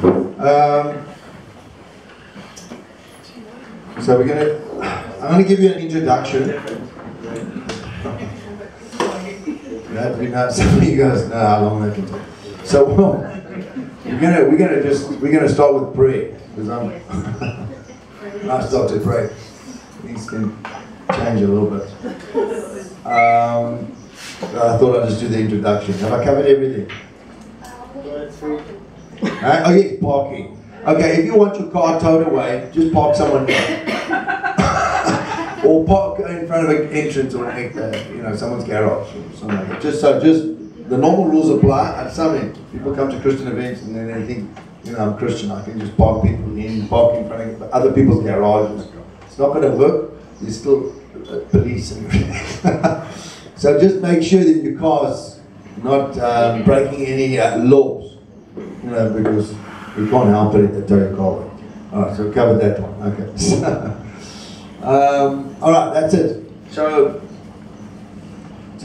So we're I'm gonna give you an introduction. That'd be nice. Some of you guys know how long that can take. So we're gonna start with prayer, because I start to pray. Things can change a little bit. I thought I'd just do the introduction. Have I covered everything? Right? Oh yeah, parking. Okay, if you want your car towed away, just park someone down. Or park in front of an entrance or someone's garage or something like that. Just the normal rules apply. At some end, people come to Christian events and then they think, I'm Christian, I can just park people in, park in front of other people's garages. It's not going to work. There's still police and everything. So just make sure that your car's not breaking any laws, because we can't help it if they tow your car away. All right, so we covered that one. Okay. All right, that's it. So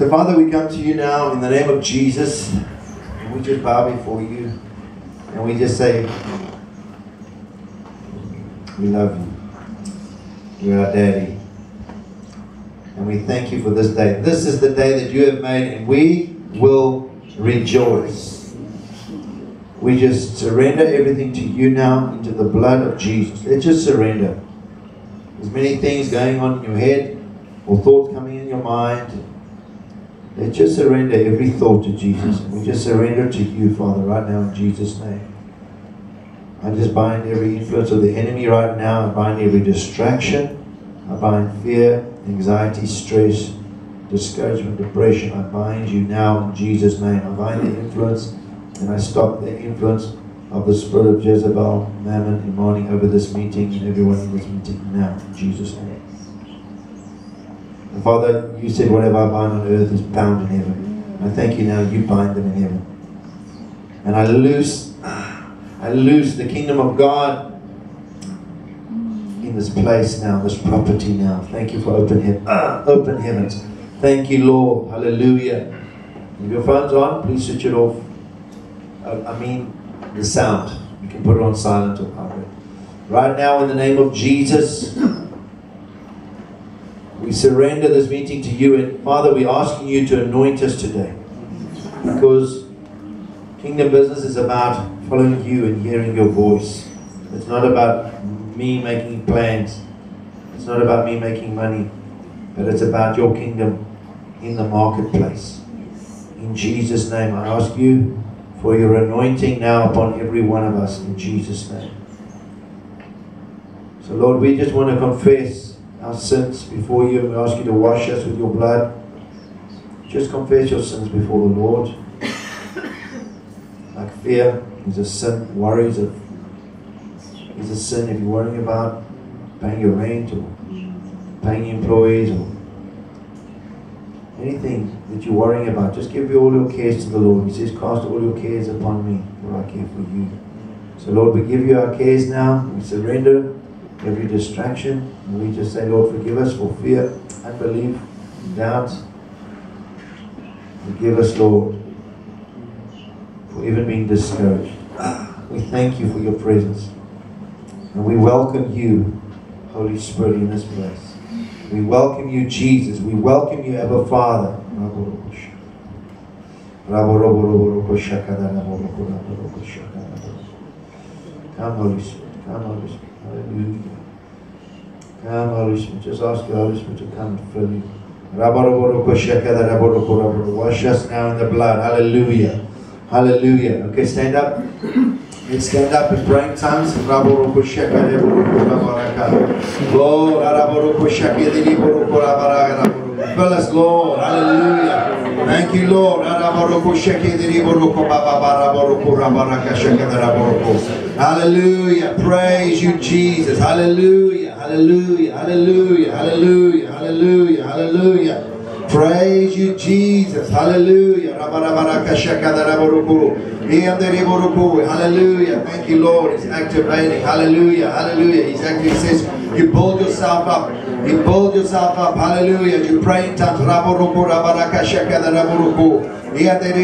Father, we come to you now in the name of Jesus, and we just bow before you, and we just say, we love you. You're our daddy. And we thank you for this day. This is the day that you have made, and we will rejoice. We just surrender everything to you now, into the blood of Jesus. Let's just surrender. There's many things going on in your head, or thoughts coming in your mind. Let's just surrender every thought to Jesus. We just surrender to you, Father, right now in Jesus' name. I just bind every influence of the enemy right now. I bind every distraction. I bind fear, anxiety, stress, discouragement, depression. I bind you now in Jesus' name. I bind the influence, and I stop the influence of the spirit of Jezebel, Mammon, and Imani over this meeting and everyone in this meeting now, in Jesus' name. And Father, you said whatever I bind on earth is bound in heaven. I thank you now, you bind them in heaven. And I loose the kingdom of God in this place now, this property now. Thank you for open heavens. Thank you, Lord. Hallelujah. If your phone's on, please switch it off. The sound. You can put it on silent or power. Right now, in the name of Jesus, we surrender this meeting to you. And Father, we're asking you to anoint us today, because Kingdom Business is about following you and hearing your voice. It's not about me making plans. It's not about me making money. But it's about your kingdom in the marketplace. In Jesus' name, I ask you for your anointing now upon every one of us, in Jesus' name. So Lord, we just want to confess our sins before you, and we ask you to wash us with your blood. Just confess your sins before the Lord. Like fear is a sin, worry is a sin. If you're worrying about paying your rent or paying employees or anything that you're worrying about, just give all your cares to the Lord. He says, cast all your cares upon me, for I care for you. So Lord, we give you our cares now. We surrender every distraction. And we just say, Lord, forgive us for fear, unbelief, doubt. Forgive us, Lord, for even being discouraged. We thank you for your presence. And we welcome you, Holy Spirit, in this place. We welcome you, Jesus. We welcome you, Abba Father. Come, Holy Spirit. Come, Holy Spirit. Hallelujah. Come, Holy Spirit. Just ask the Holy Spirit to come and fill you. Wash us now in the blood. Hallelujah. Hallelujah. Okay, stand up. Let's stand up and pray in tongues. Fill us, Lord. Hallelujah. Thank you, Lord. Hallelujah. Praise you, Jesus. Hallelujah. Hallelujah. Hallelujah. Hallelujah. Hallelujah. Hallelujah. Praise you, Jesus. Hallelujah. Hallelujah. Thank you, Lord. He's activating. Hallelujah. Hallelujah. He's activating. He says, you build yourself up. You build yourself up. Hallelujah. You pray in tongues. Thank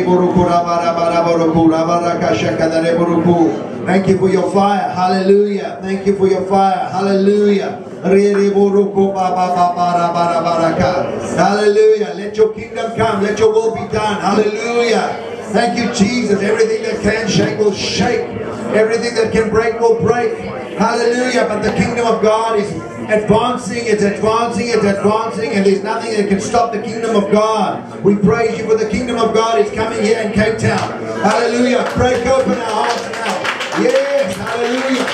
you for your fire. Hallelujah. Thank you for your fire. Hallelujah. Hallelujah. Let your kingdom come. Let your will be done. Hallelujah. Thank you, Jesus. Everything that can shake will shake. Everything that can break will break. Hallelujah. But the kingdom of God is advancing, it's advancing, it's advancing, and there's nothing that can stop the kingdom of God. We praise you for the kingdom of God is coming here in Cape Town. Hallelujah. Break open our hearts now. Yes. Hallelujah.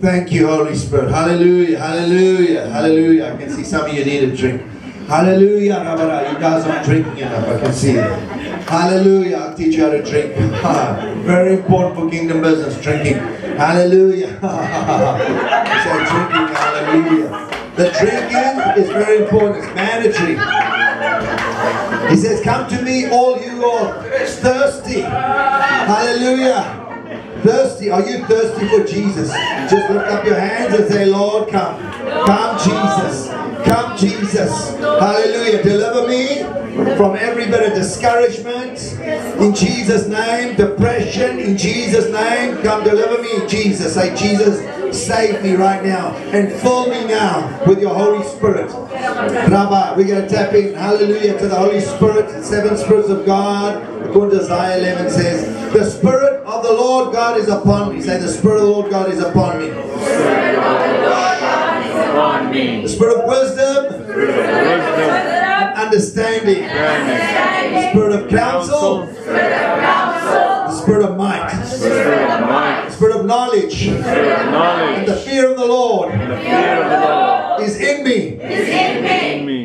Thank you, Holy Spirit. Hallelujah, hallelujah, hallelujah. I can see some of you need a drink. Hallelujah, Rabara. You guys aren't drinking enough. I can see it. Hallelujah. I'll teach you how to drink. Very important for kingdom business, drinking. Hallelujah. So drinking, hallelujah. The drinking is very important. It's mandatory. He says, come to me, all you who are thirsty. Hallelujah. Thirsty? Are you thirsty for Jesus? Just lift up your hands and say, Lord, come. Come, Jesus. Come, Jesus. Hallelujah. Deliver me from every bit of discouragement. In Jesus' name. Depression. In Jesus' name. Come, deliver me, Jesus. Say, Jesus, save me right now. And fill me now with your Holy Spirit. Rabbi, we're going to tap in. Hallelujah to the Holy Spirit. 7 Spirits of God. According to Isaiah 11 says, the Spirit of the Lord God is upon me. Say, the Spirit of the Lord God is upon me. The Spirit of the Lord God is upon me. The Spirit of wisdom. The Spirit of wisdom. Understanding. The Spirit of counsel. The Spirit of counsel. The Spirit of might. The Spirit of might. The Spirit of knowledge. The Spirit of knowledge. And the fear of the Lord. And the fear of the Lord is in me. Is in me.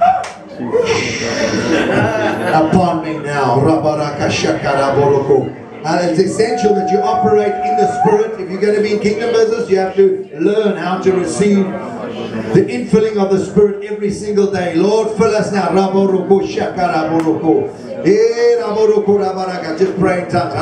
Upon me now. And it's essential that you operate in the Spirit. If you're going to be in kingdom business, you have to learn how to receive the infilling of the Spirit every single day. Lord, fill us now. Just pray in tongues.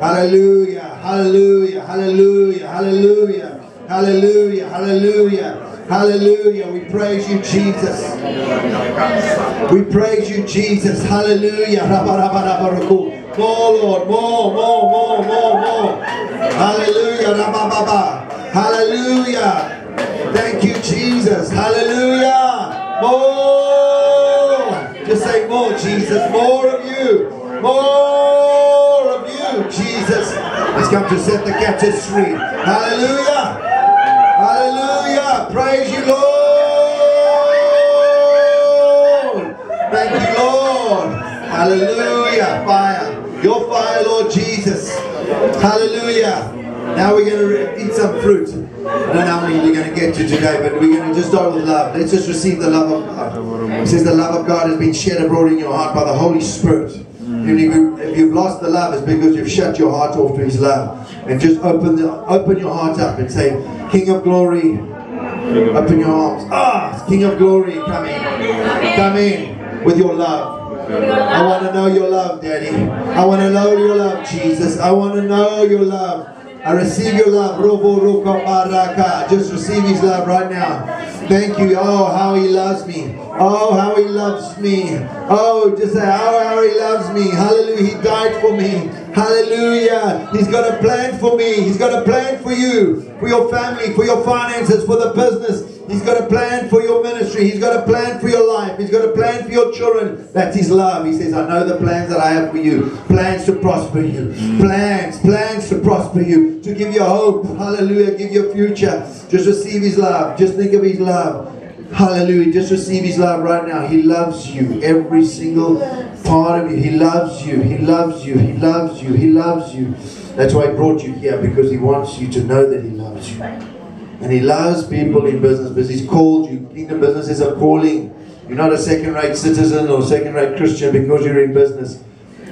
Hallelujah, hallelujah, hallelujah, hallelujah. Hallelujah, hallelujah, hallelujah. We praise you, Jesus. We praise you, Jesus. Hallelujah. More, Lord. More. Hallelujah. Hallelujah. Thank you, Jesus. Hallelujah. More. Just say more, Jesus. More of you. More of you, Jesus. He's come to set the captives free. Hallelujah. Hallelujah! Praise you, Lord! Thank you, Lord! Hallelujah! Fire! Your fire, Lord Jesus! Hallelujah! Now we're going to eat some fruit. I don't know how many we're going to get to today, but we're going to just start with love. Let's just receive the love of God. It says the love of God has been shed abroad in your heart by the Holy Spirit. And if you've lost the love, it's because you've shut your heart off to His love. And just open your heart up and say, King of Glory, open your arms. Ah, King of Glory, come in. Come in with your love. I want to know your love, Daddy. I want to know your love, Jesus. I want to know your love. I receive your love. Just receive His love right now. Thank you. Oh, how He loves me. Oh, how He loves me. Oh, just say, oh, how He loves me. Hallelujah. He died for me. Hallelujah. He's got a plan for me. He's got a plan for you, for your family, for your finances, for the business. He's got a plan for your ministry. He's got a plan for your life. He's got a plan for your children. That's His love. He says, I know the plans that I have for you. Plans to prosper you. Plans to prosper you. To give you hope. Hallelujah. Give you a future. Just receive His love. Just think of His love. Hallelujah. Just receive His love right now. He loves you. Every single part of you. He loves you. He loves you. He loves you. He loves you. That's why He brought you here. Because He wants you to know that He loves you. And He loves people in business because He's called you. Kingdom business is a calling. You're not a second-rate citizen or second-rate Christian because you're in business.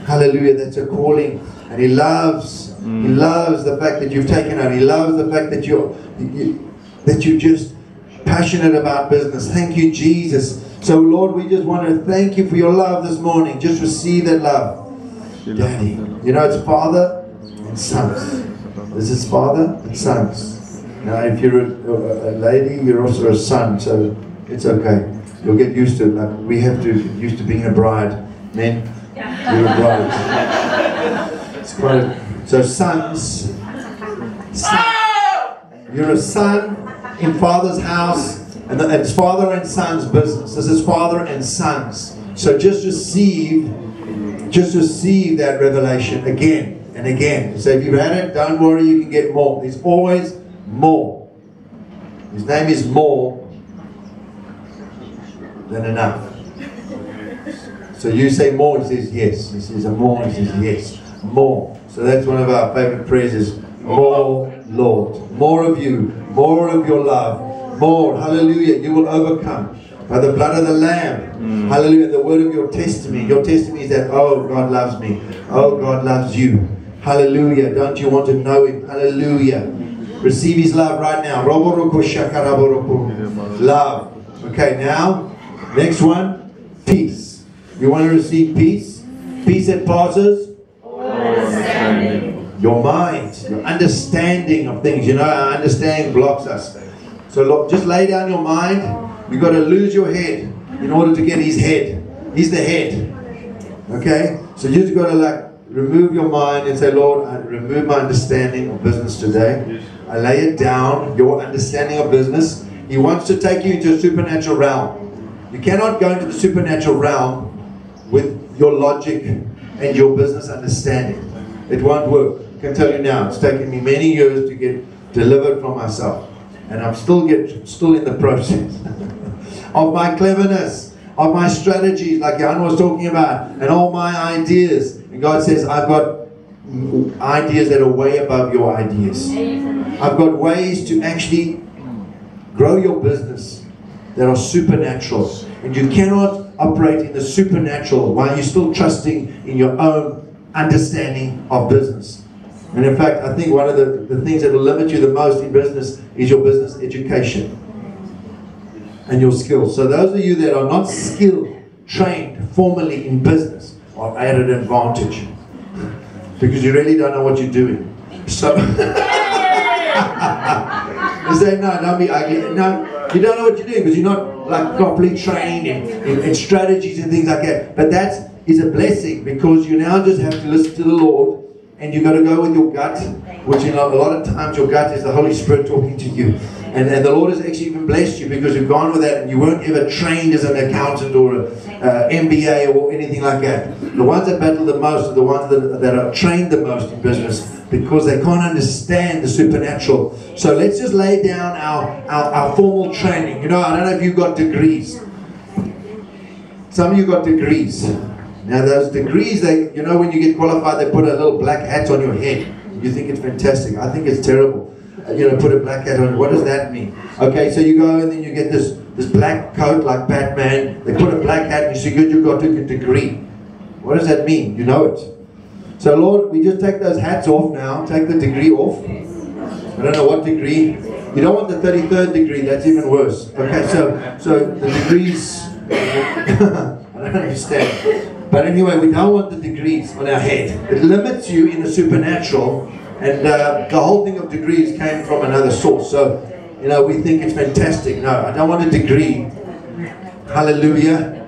Hallelujah, that's a calling. And He loves He loves the fact that you've taken out. He loves the fact that you're just passionate about business. Thank you, Jesus. So Lord, we just want to thank you for your love this morning. Just receive that love. Daddy. You know, it's Father and Sons. This is Father and Sons. Now, if you're a lady, you're also a son, so it's okay. You'll get used to it. Like we have to get used to being a bride. Men, you're a bride. It's quite a, so sons. You're a son in Father's house, and it's Father and Son's business. This is Father and Sons. So just receive that revelation again and again. So if you've had it, don't worry, you can get more. There's always more. His name is more than enough. So you say more, he says yes. He says more, he says yes. More. So that's one of our favorite prayers is more, Lord. More of you. More of your love. More. Hallelujah. You will overcome by the blood of the Lamb. Hallelujah. The word of your testimony. Your testimony is that, oh, God loves me. Oh, God loves you. Hallelujah. Don't you want to know him? Hallelujah. Receive his love right now. Love. Okay, now, next one. Peace. You want to receive peace? Peace that passes all understanding. Your mind, your understanding of things. You know, our understanding blocks us. So look, just lay down your mind. You've got to lose your head in order to get his head. He's the head. Okay? So you just got to like remove your mind and say, Lord, I remove my understanding of business today. I lay it down, your understanding of business. He wants to take you into a supernatural realm. You cannot go into the supernatural realm with your logic and your business understanding. It won't work. I can tell you now, it's taken me many years to get delivered from myself, and I'm still in the process of my cleverness, of my strategies, like Jan was talking about, and all my ideas. And God says, I've got ideas that are way above your ideas. I've got ways to actually grow your business that are supernatural, and you cannot operate in the supernatural while you're still trusting in your own understanding of business. And in fact, I think one of the things that will limit you the most in business is your business education and your skills. So those of you that are not skilled, trained formally in business are at an advantage because you really don't know what you're doing. So, you say, no, don't be ugly. No, you don't know what you're doing because you're not like properly trained in strategies and things like that. But that is a blessing because you now just have to listen to the Lord. And you've got to go with your gut, which you know, a lot of times your gut is the Holy Spirit talking to you. And the Lord has actually even blessed you because you've gone with that and you weren't ever trained as an accountant or an MBA or anything like that. The ones that battle the most are the ones that are trained the most in business because they can't understand the supernatural. So let's just lay down our formal training. You know, I don't know if you've got degrees. Some of you got degrees. Now those degrees, they, you know, when you get qualified, they put a little black hat on your head. You think it's fantastic. I think it's terrible. You know, put a black hat on. What does that mean? Okay, so you go and then you get this black coat like Batman. They put a black hat and you say, good, you got a degree. What does that mean? You know it. So Lord, we just take those hats off now. Take the degree off. I don't know what degree. You don't want the 33rd degree. That's even worse. Okay, so the degrees, I don't understand. But anyway, we don't want the degrees on our head. It limits you in the supernatural, and the whole thing of degrees came from another source. So, you know, we think it's fantastic. No, I don't want a degree. Hallelujah.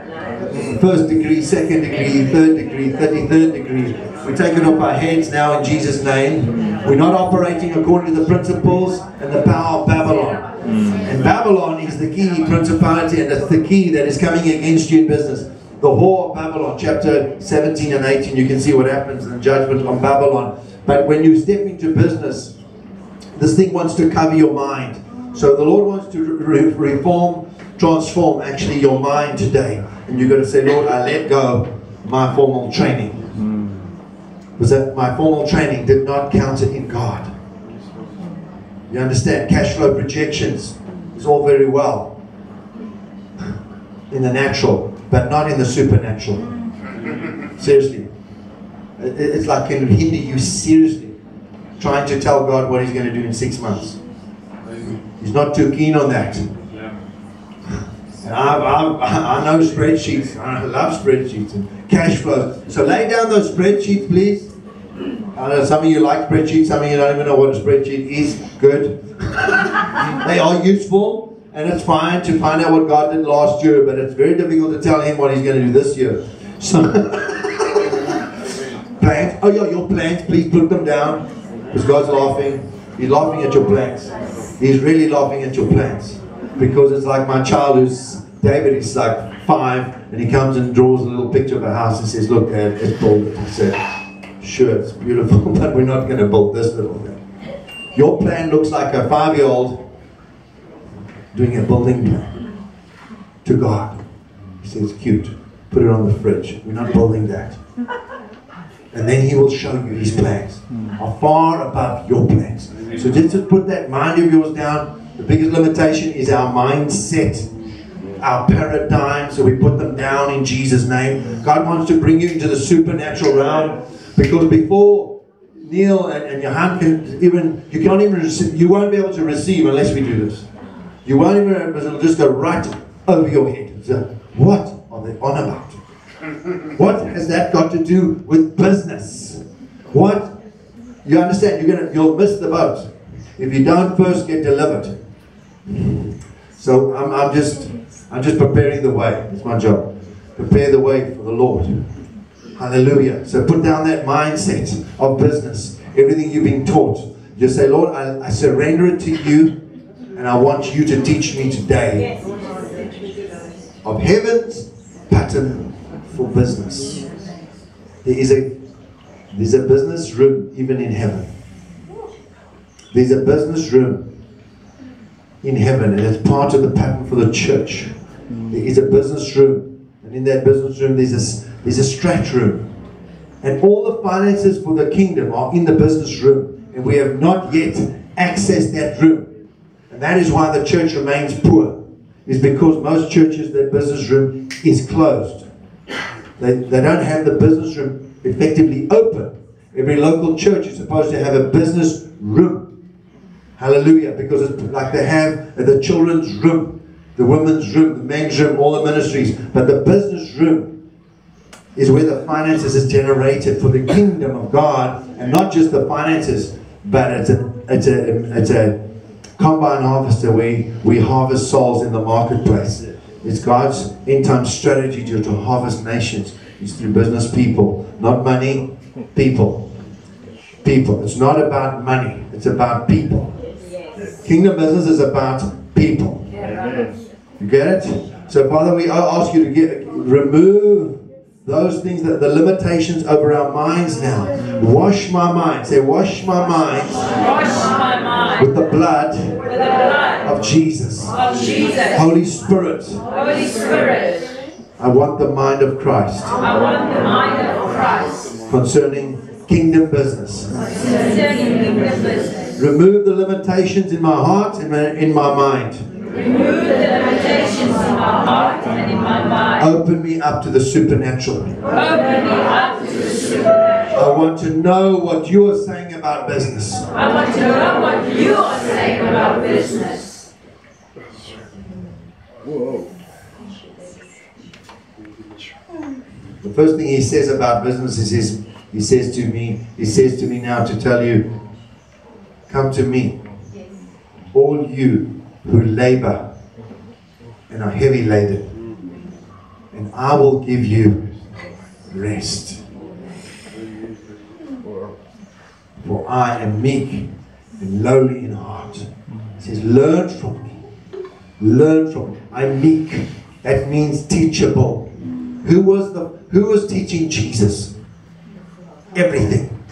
First degree, second degree, third degree, 33rd degree. We take it off our heads now in Jesus' name. We're not operating according to the principles and the power of Babylon. And Babylon is the key principality, and it's the key that is coming against you in business. The whore of Babylon, chapter 17 and 18, you can see what happens in the judgment on Babylon. But when you step into business, this thing wants to cover your mind. So the Lord wants to transform actually your mind today. And you've got to say, Lord, I let go my formal training. Because my formal training did not count it in God. You understand? Cash flow projections is all very well in the natural, but not in the supernatural. Seriously. It's like it can hinder you seriously trying to tell God what he's going to do in 6 months. He's not too keen on that. And I know spreadsheets. I love spreadsheets and cash flows. So lay down those spreadsheets, please. I know some of you like spreadsheets, some of you don't even know what a spreadsheet is. Good. They are useful, and it's fine to find out what God did last year, but it's very difficult to tell him what he's going to do this year. So plans. Oh yeah, your plans, please put them down. Because God's laughing. He's laughing at your plans. He's really laughing at your plans. Because it's like my child who's David, he's like 5, and he comes and draws a little picture of a house and says, look, Dad, let's build it. I said, sure, it's beautiful, but we're not going to build this little thing. Your plan looks like a 5-year-old doing a building plan to God. He says, cute, put it on the fridge. We're not building that. And then he will show you his plans are far above your plans. So just to put that mind of yours down. The biggest limitation is our mindset, our paradigm, so we put them down in Jesus' name. God wants to bring you into the supernatural realm, because before Neil and Johan can even, you can't even receive, you won't be able to receive unless we do this. You won't even, it'll just go right over your head. So what are they on about? What has that got to do with business? What, you understand, you'll miss the boat if you don't first get delivered. So I'm just preparing the way. It's my job. Prepare the way for the Lord. Hallelujah. So put down that mindset of business. Everything you've been taught. Just say, Lord, I surrender it to you, and I want you to teach me today of heaven's pattern for business. There's a business room even in heaven. There's a business room in heaven, and it's part of the pattern for the church. There is a business room, and in that business room there's a strat room. And all the finances for the kingdom are in the business room, and we have not yet accessed that room. And that is why the church remains poor, is because most churches, their business room is closed. They don't have the business room effectively open. Every local church is supposed to have a business room. Hallelujah, because it's like they have the children's room, the women's room, the men's room, all the ministries. But the business room is where the finances is generated for the kingdom of God, and not just the finances, but it's a combine harvester where we harvest souls in the marketplace. It's God's end-time strategy to harvest nations. It's through business people, not money, people. People. It's not about money, it's about people. Kingdom business is about people. You get it? So Father, we ask you to remove those things, that the limitations over our minds now. Wash my mind. Say, wash my mind. Wash my mind. With the blood, of Jesus. Holy Spirit. Holy Spirit. I want the mind of Christ. I want the mind of Christ. Concerning kingdom business. Concerning kingdom business. Remove the limitations in my heart and in my mind. Remove the limitations in my heart and in my mind. Open me up to the supernatural. Open me up to the supernatural. I want to know what you are saying about business. I want to know what you are saying about business. Whoa. The first thing he says about business is he says to me now to tell you, come to me, all you who labor and are heavy laden, and I will give you rest. For I am meek and lowly in heart. It says, learn from me. Learn from me. I'm meek. That means teachable. Who was teaching Jesus? Everything.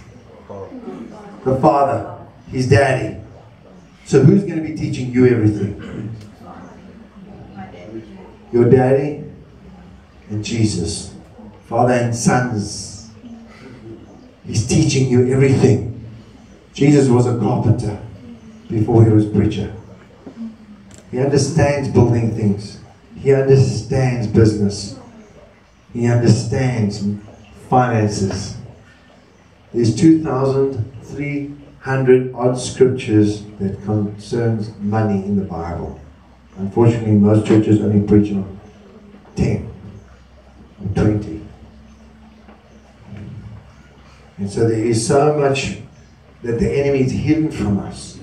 The Father. His daddy. So who's going to be teaching you everything? Your daddy and Jesus. Father and sons. He's teaching you everything. Jesus was a carpenter before he was a preacher. He understands building things. He understands business. He understands finances. There's 2,300 100 odd scriptures that concerns money in the Bible. Unfortunately, most churches only preach on 10 or 20. And so there is so much that the enemy is hidden from us.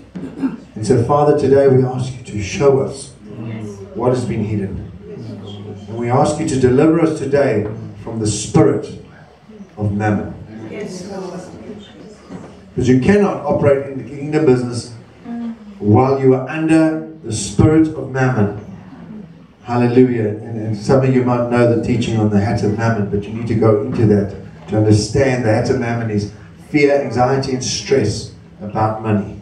And so, Father, today we ask you to show us what has been hidden. And we ask you to deliver us today from the spirit of mammon. Because you cannot operate in the kingdom business while you are under the spirit of mammon. Hallelujah. And some of you might know the teaching on the hat of mammon, but you need to go into that to understand the hat of mammon is fear, anxiety, and stress about money.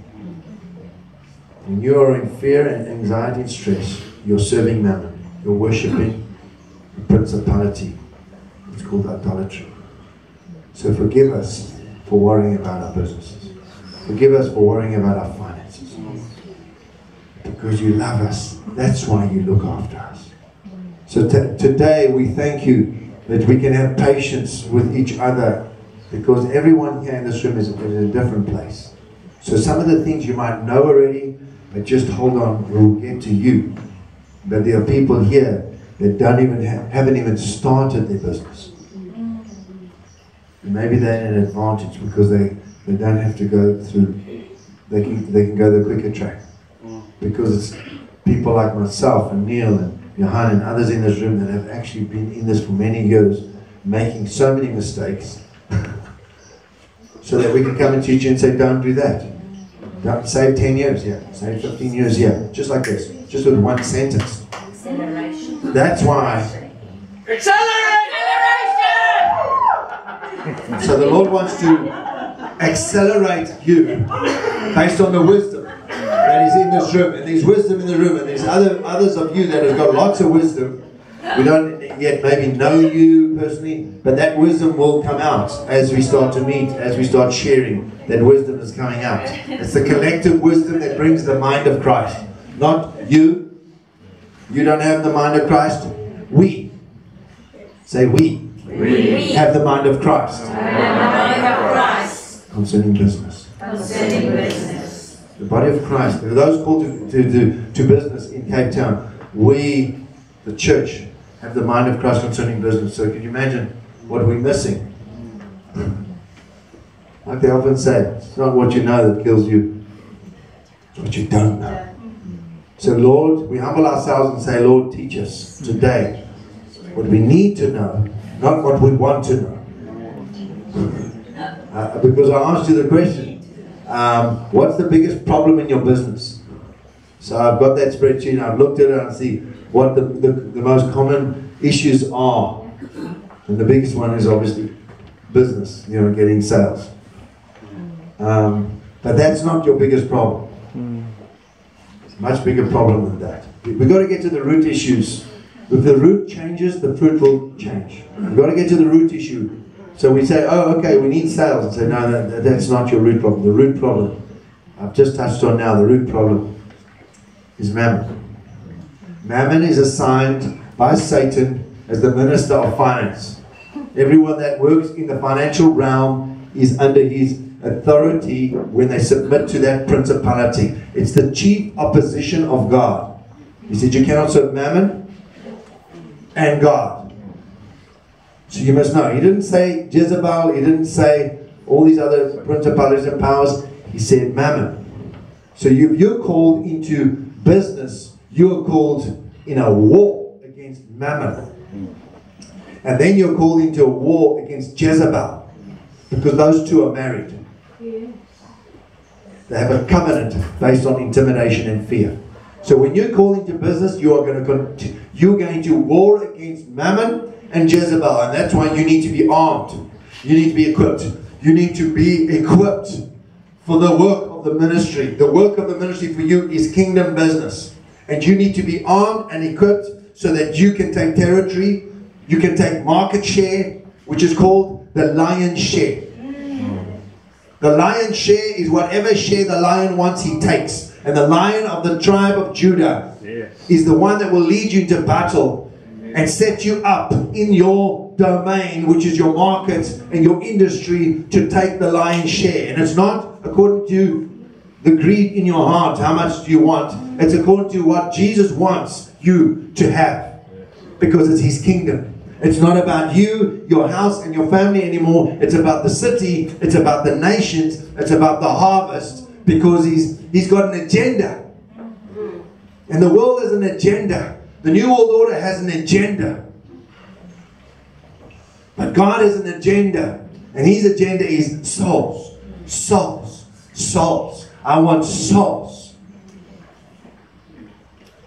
When you are in fear and anxiety and stress, you're serving mammon. You're worshipping a principality. It's called idolatry. So forgive us for worrying about our businesses. Forgive us for worrying about our finances. Because you love us. That's why you look after us. So today we thank you that we can have patience with each other, because everyone here in this room is in a different place. So some of the things you might know already, but just hold on, we'll get to you. But there are people here that haven't even started their business. And maybe they're at an advantage because they don't have to go through, they can go the quicker track. Because it's people like myself and Neil and Johan and others in this room that have actually been in this for many years, making so many mistakes, so that we can come and teach you and say, don't do that. Don't save 10 years here, save 15 years here, just like this, just with one sentence. Acceleration. That's why. Acceleration! So the Lord wants to accelerate you based on the wisdom that is in this room, and there's wisdom in the room, and there's others of you that have got lots of wisdom. We don't yet maybe know you personally, but that wisdom will come out as we start to meet, as we start sharing. That wisdom is coming out. It's the collective wisdom that brings the mind of Christ. Not you. You don't have the mind of Christ. We. Say we. We have the mind of Christ. We have the mind of Christ. Concerning business. Concerning business. The body of Christ. Those called to business in Cape Town, we, the church, have the mind of Christ concerning business. So can you imagine what we're missing? Like they often say, it's not what you know that kills you, it's what you don't know. So Lord, we humble ourselves and say, Lord, teach us today what we need to know, not what we want to know. Because I asked you the question, what's the biggest problem in your business? So I've got that spreadsheet, I've looked at it and I see what the most common issues are. And the biggest one is obviously business, you know, getting sales. But that's not your biggest problem. It's a much bigger problem than that. We've got to get to the root issues. If the root changes, the fruit will change. We've got to get to the root issue. So we say, oh, okay, we need sales. And say, no, that's not your root problem. The root problem, I've just touched on now, the root problem is mammon. Mammon is assigned by Satan as the minister of finance. Everyone that works in the financial realm is under his authority when they submit to that principality. It's the chief opposition of God. He said, you cannot serve mammon and God. So you must know. He didn't say Jezebel. He didn't say all these other principalities and powers. He said mammon. So you're called into business. You're called in a war against mammon. And then you're called into a war against Jezebel. Because those two are married. They have a covenant based on intimidation and fear. So when you're called into business, you're going to war against mammon and Jezebel. And that's why you need to be armed. You need to be equipped. You need to be equipped for the work of the ministry. The work of the ministry for you is kingdom business. And you need to be armed and equipped so that you can take territory, you can take market share, which is called the lion's share. The lion's share is whatever share the lion wants, he takes. And the lion of the tribe of Judah is the one that will lead you to battle and set you up in your domain, which is your market and your industry, to take the lion's share. And it's not according to the greed in your heart, how much do you want? It's according to what Jesus wants you to have, because it's his kingdom. It's not about you, your house, and your family anymore. It's about the city. It's about the nations. It's about the harvest, because he's got an agenda. And the world has an agenda. The New World Order has an agenda. But God has an agenda. And his agenda is souls. Souls. Souls. I want souls.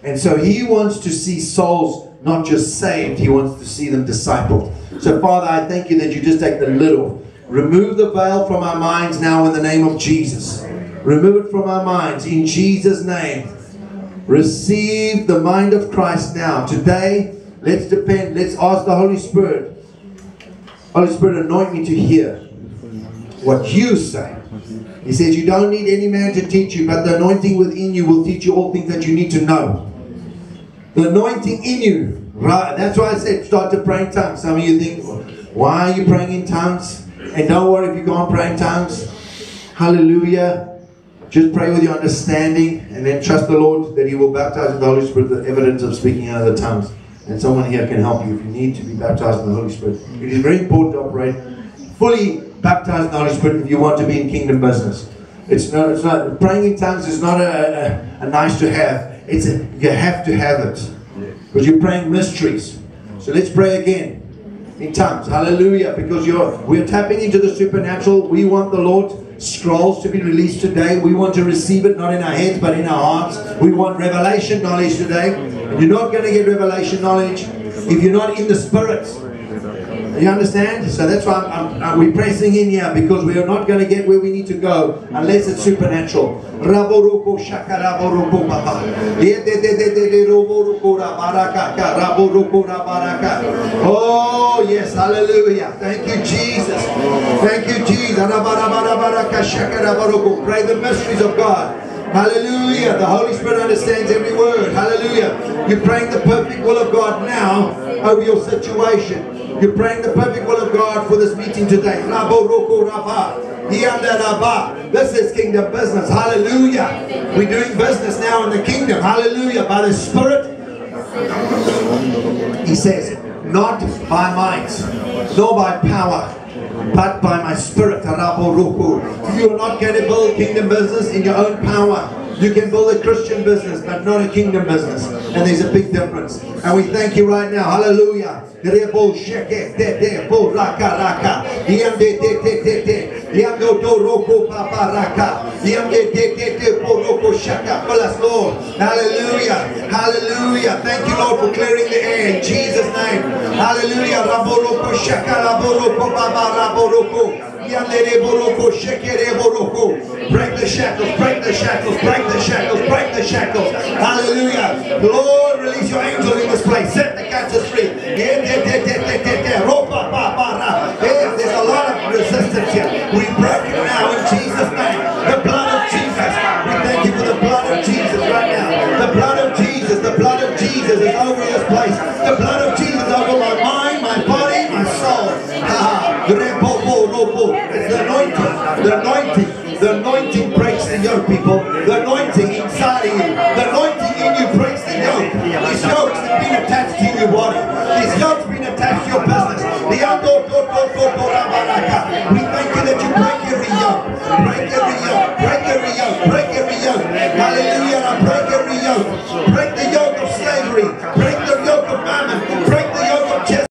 And so he wants to see souls not just saved, he wants to see them discipled. So Father, I thank you that you just take the lid off. Remove the veil from our minds now in the name of Jesus. Remove it from our minds in Jesus' name. Receive the mind of Christ now. Today, let's depend, let's ask the Holy Spirit. Holy Spirit, anoint me to hear what you say. He says you don't need any man to teach you, but the anointing within you will teach you all things that you need to know. The anointing in you, right? That's why I said start to pray in tongues. Some of you think, why are you praying in tongues? And don't worry if you can't pray in tongues. Hallelujah. Just pray with your understanding and then trust the Lord that he will baptize with the Holy Spirit with the evidence of speaking out of the tongues. And someone here can help you if you need to be baptized in the Holy Spirit. It is very important to operate fully baptized in the Holy Spirit if you want to be in kingdom business. It's not praying in tongues is not a nice to have. It's a, you have to have it, because you're praying mysteries. So let's pray again in tongues. Hallelujah. Because we're tapping into the supernatural. We want the Lord scrolls to be released today. We want to receive it, not in our heads but in our hearts. We want revelation knowledge today. And you're not going to get revelation knowledge if you're not in the Spirit. You understand? So that's why we're pressing in here, because we are not going to get where we need to go unless it's supernatural. Oh yes, hallelujah. Thank you, Jesus. Thank you, Jesus. Pray the mysteries of God. Hallelujah. The Holy Spirit understands every word. Hallelujah. You're praying the perfect will of God now over your situation. You're praying the perfect will of God for this meeting today. This is kingdom business. Hallelujah. We're doing business now in the kingdom. Hallelujah. By the Spirit. He says, not by might, nor by power, but by my Spirit. You are not going to build kingdom business in your own power. You can build a Christian business, but not a kingdom business. And there's a big difference. And we thank you right now. Hallelujah. Hallelujah. Hallelujah. Thank you, Lord, for clearing the air in Jesus' name. Hallelujah. Break the shackles, break the shackles, break the shackles, break the shackles. Hallelujah. Lord, release your angels in this place. Set the captives free. There's a lot of resistance here. We break it now in Jesus' name. The blood of Jesus. We thank you for the blood of Jesus right now. The blood of Jesus, the blood of Jesus is over this place. The blood of Jesus over my mind, my body, my soul. It's the anointing, the anointing, the anointing breaks the yoke, people. The anointing inside of you, the anointing in you breaks the yoke. This yoke's been attached to your body. This yoke's been attached to your business. We